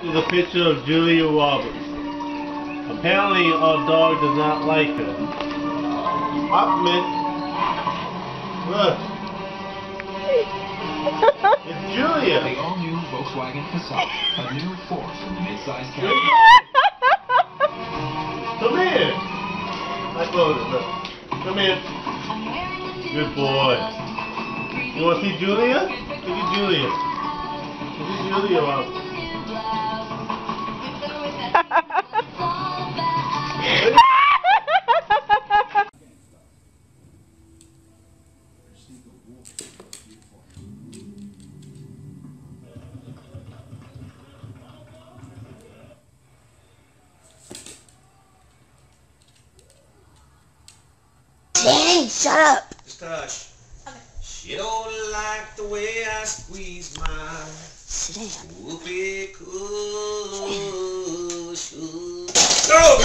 This is a picture of Julia Roberts. Apparently our dog does not like her. Hop mint. Look. It's Julia. The all-new Volkswagen Passat, a new force in the midsize car. Come here. I closed it. Look. Come here. Good boy. You want to see Julia? Look at Julia. Look at Julia Roberts. Danny, shut up! Just hush. Okay. She don't like the way I squeeze my whoopee cushion. No!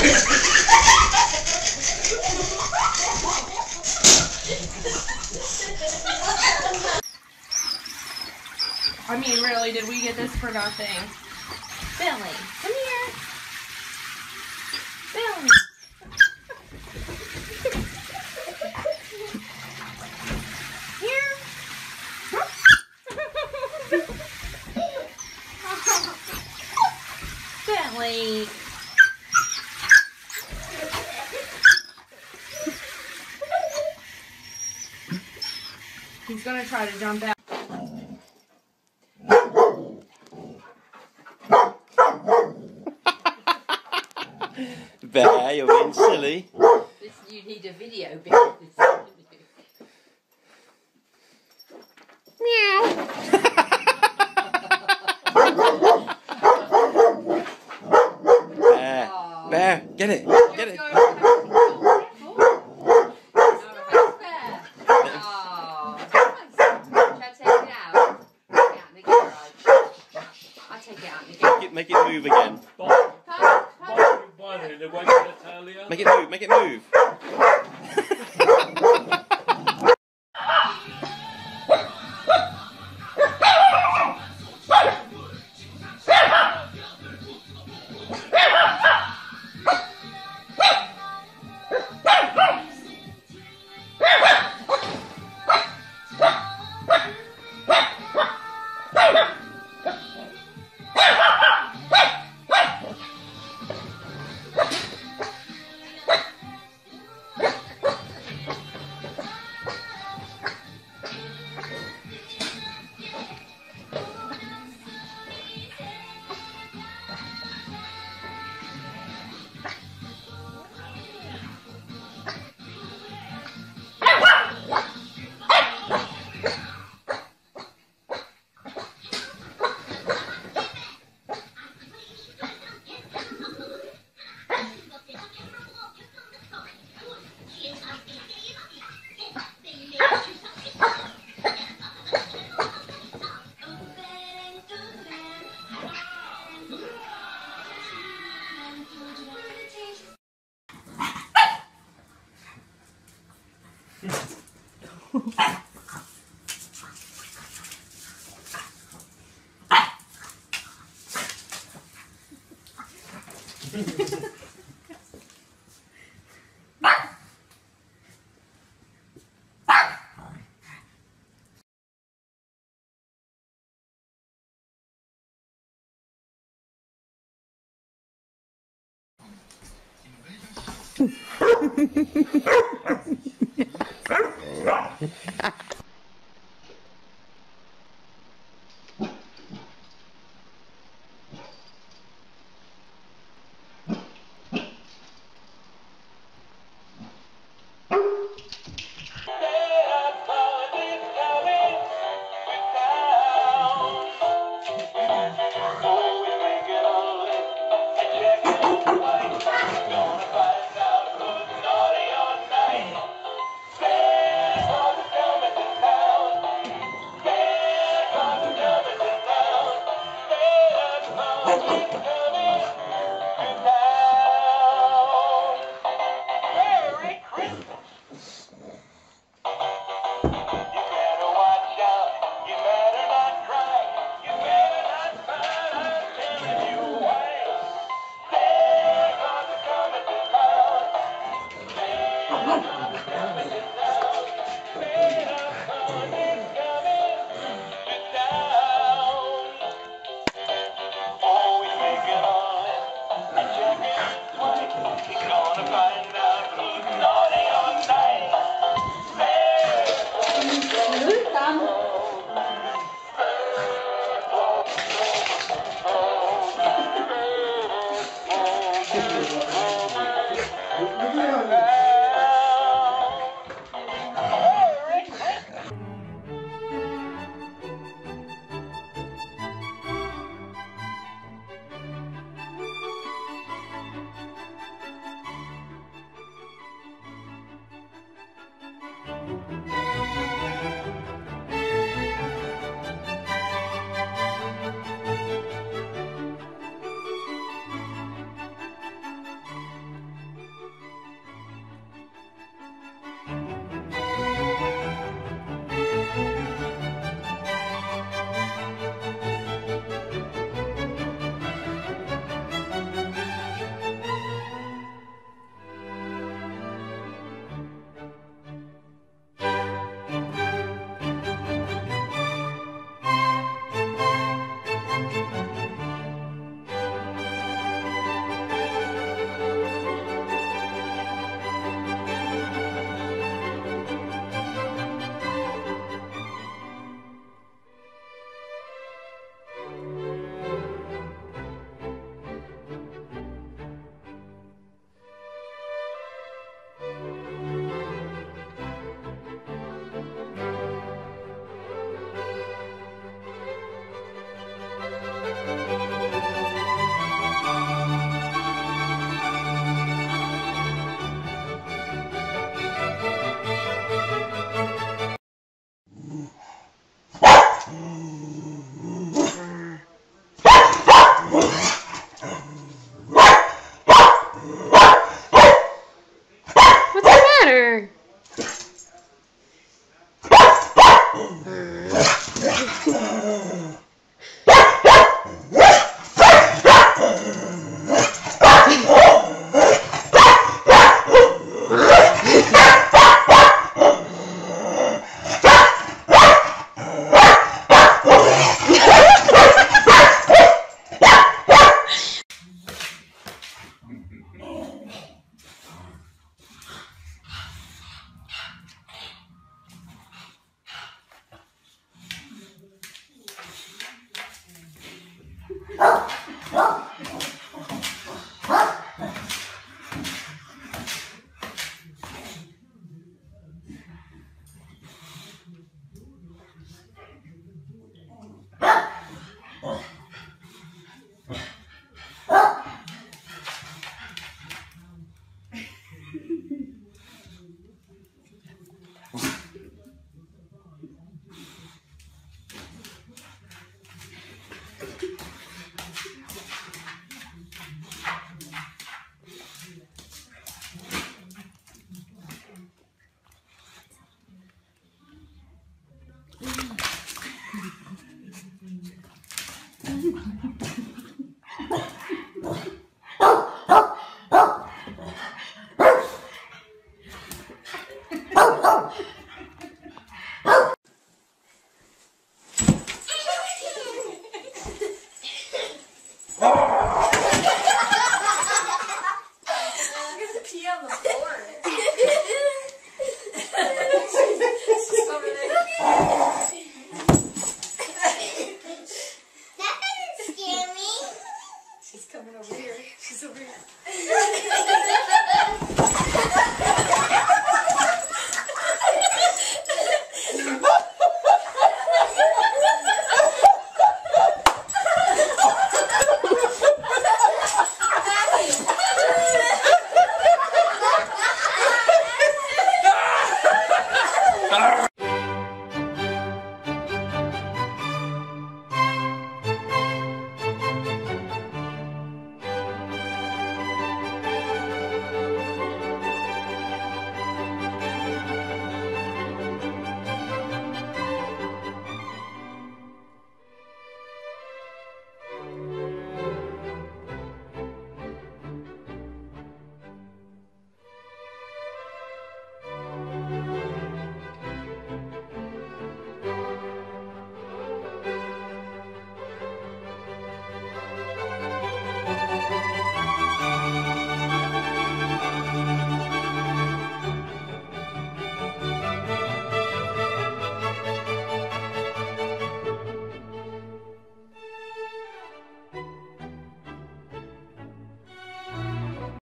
I mean, really, did we get this for nothing? Billy, come here. Billy. Billy. He's going to try to jump out. Bear, you're being silly. You need a video, Bear. Bear, get it, get it. Make it move again. Make it move, make it move. You coming over here. She's over here.